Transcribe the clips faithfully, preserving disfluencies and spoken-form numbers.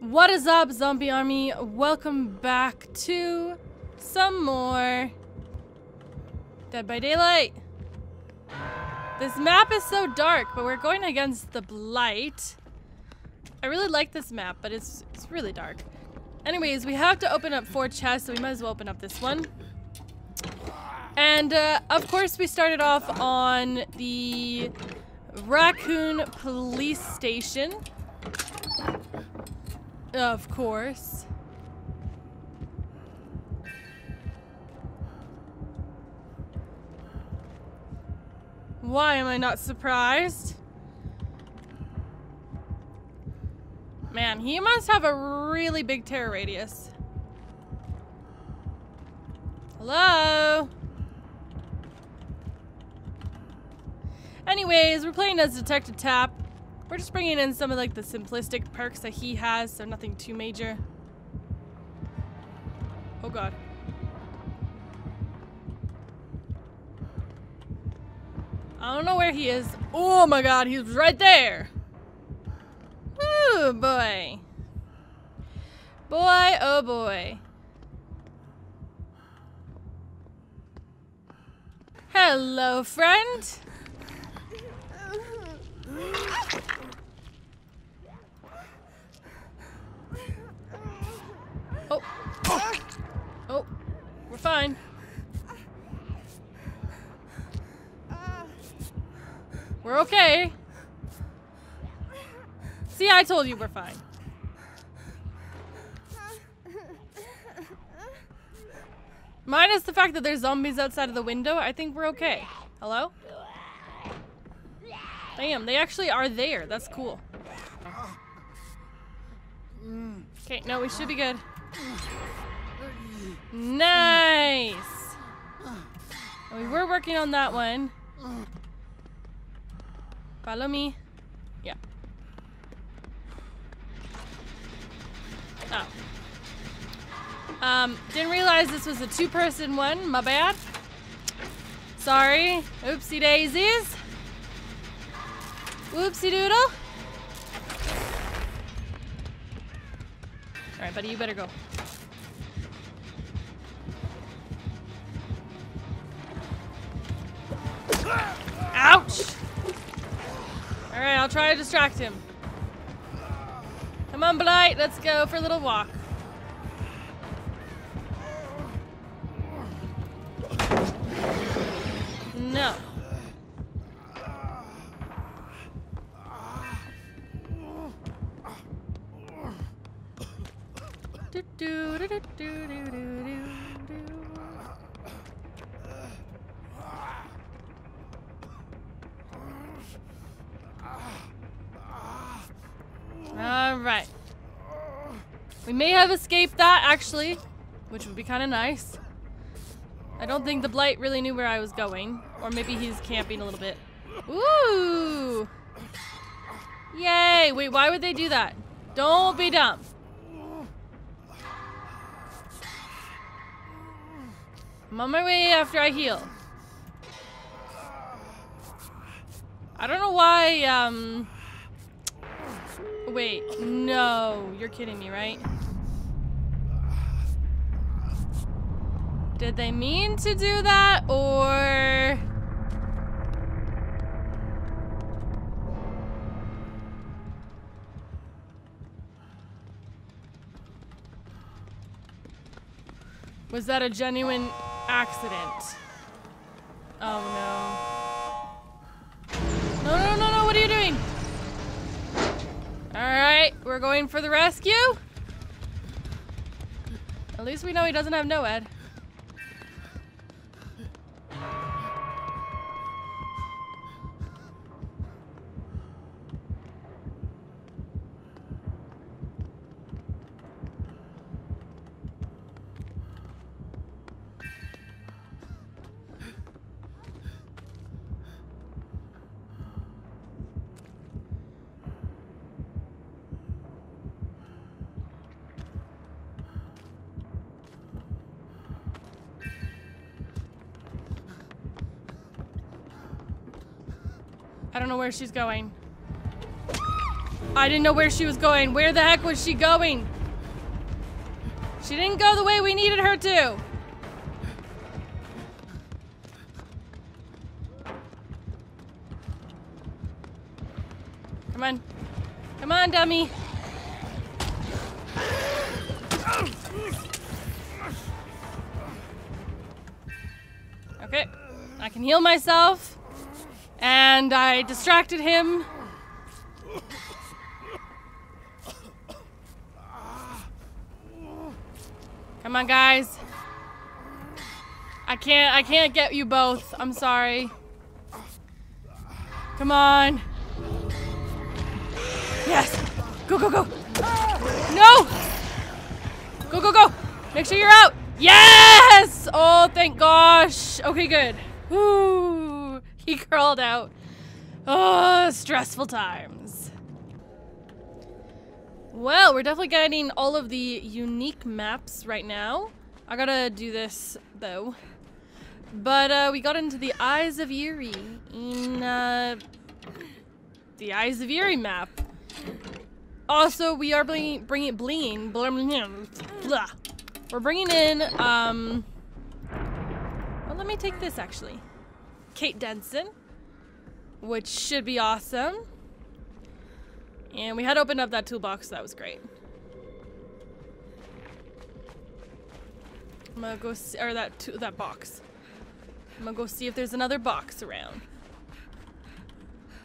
What is up, zombie army? Welcome back to some more Dead by Daylight. This map is so dark, but we're going against the Blight. I really like this map, but it's it's really dark. Anyways, we have to open up four chests, so we might as well open up this one. And uh, of course, we started off on the Raccoon Police Station. Of course. Why am I not surprised? Man, he must have a really big terror radius. Hello? Anyways, we're playing as Detective Tap. We're just bringing in some of like the simplistic perks that he has, so nothing too major. Oh god. I don't know where he is. Oh my god, he's right there! Ooh, boy. Boy, oh boy. Hello, friend! Oh. Oh. We're fine. We're okay. See, I told you we're fine. Minus the fact that there's zombies outside of the window, I think we're okay. Hello? Damn, they actually are there. That's cool. Okay, no, we should be good. Nice! We were working on that one. Follow me. Yeah. Oh. Um, didn't realize this was a two-person one. My bad. Sorry. Oopsie daisies. Whoopsie doodle. Alright, buddy, you better go. Ouch! Alright, I'll try to distract him. Come on, Blight, let's go for a little walk. No. Do, do, do, do, do, do, do. All right. We may have escaped that, actually, which would be kind of nice. I don't think the Blight really knew where I was going, or maybe he's camping a little bit. Ooh! Yay! Wait, why would they do that? Don't be dumb. I'm on my way after I heal. I don't know why, um... Wait, no. You're kidding me, right? Did they mean to do that, or... Was that a genuine... accident. Oh no. No, no, no, no, what are you doing? Alright, we're going for the rescue. At least we know he doesn't have no ed. I don't know where she's going. I didn't know where she was going. Where the heck was she going? She didn't go the way we needed her to. Come on. Come on, dummy. Okay. I can heal myself. And I distracted him. Come on, guys. I can't, I can't get you both. I'm sorry. Come on. Yes. Go, go, go. No. Go, go, go. Make sure you're out. Yes. Oh, thank gosh. Okay, good. Woo. He crawled out. Oh, stressful times. Well, we're definitely getting all of the unique maps right now. I gotta do this, though. But uh, we got into the Eyes of Eerie in uh, the Eyes of Eerie map. Also, we are bringing, bringing, bling, blah, blah, blah. We're bringing in, um, well, let me take this, actually. Kate Denson, which should be awesome. And we had opened up that toolbox, so that was great. I'm gonna go see, or that, to that box. I'm gonna go see if there's another box around.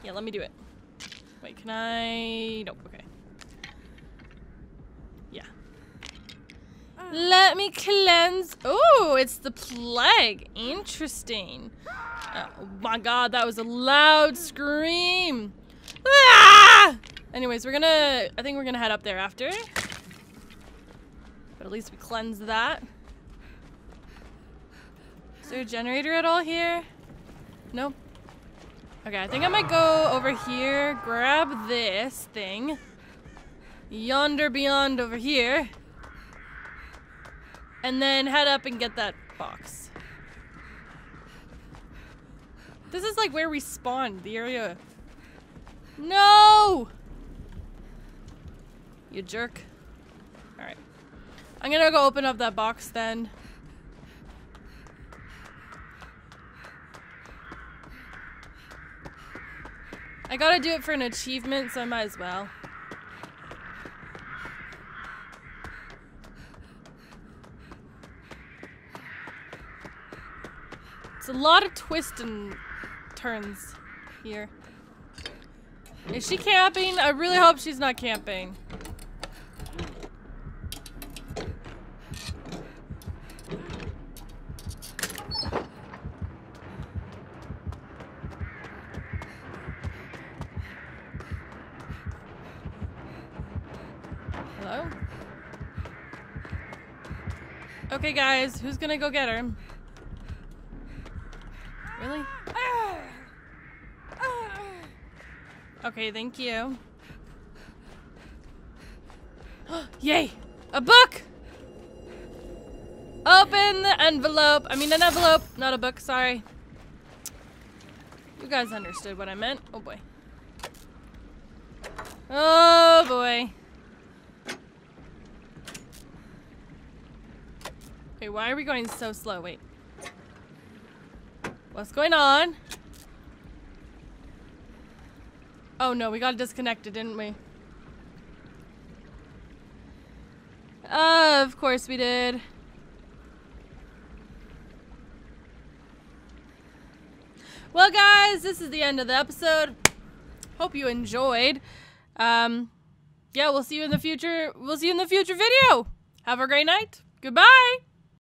Yeah, let me do it. Wait, can I? Nope, okay. Yeah. Uh. Let me cleanse. Oh, it's the plague. Interesting. Oh my god, that was a loud scream. Ah! Anyways, we're gonna, I think we're gonna head up there after. But at least we cleanse that. Is there a generator at all here? Nope. Okay, I think I might go over here, grab this thing. Yonder beyond over here. And then head up and get that box. This is like where we spawned, the area. No! You jerk. Alright. I'm gonna go open up that box then. I gotta do it for an achievement, so I might as well. It's a lot of twists and turns here. Is she camping? I really hope she's not camping. Hello? Okay, guys, who's gonna go get her? Really? Okay, thank you. Yay! A book! Open the envelope. I mean, an envelope, not a book, sorry. You guys understood what I meant. Oh boy. Oh boy. Wait, why are we going so slow? Wait. What's going on? Oh no, we got disconnected, didn't we? Uh, of course we did. Well, guys, this is the end of the episode. Hope you enjoyed. Um, yeah, we'll see you in the future. We'll see you in the future video. Have a great night. Goodbye.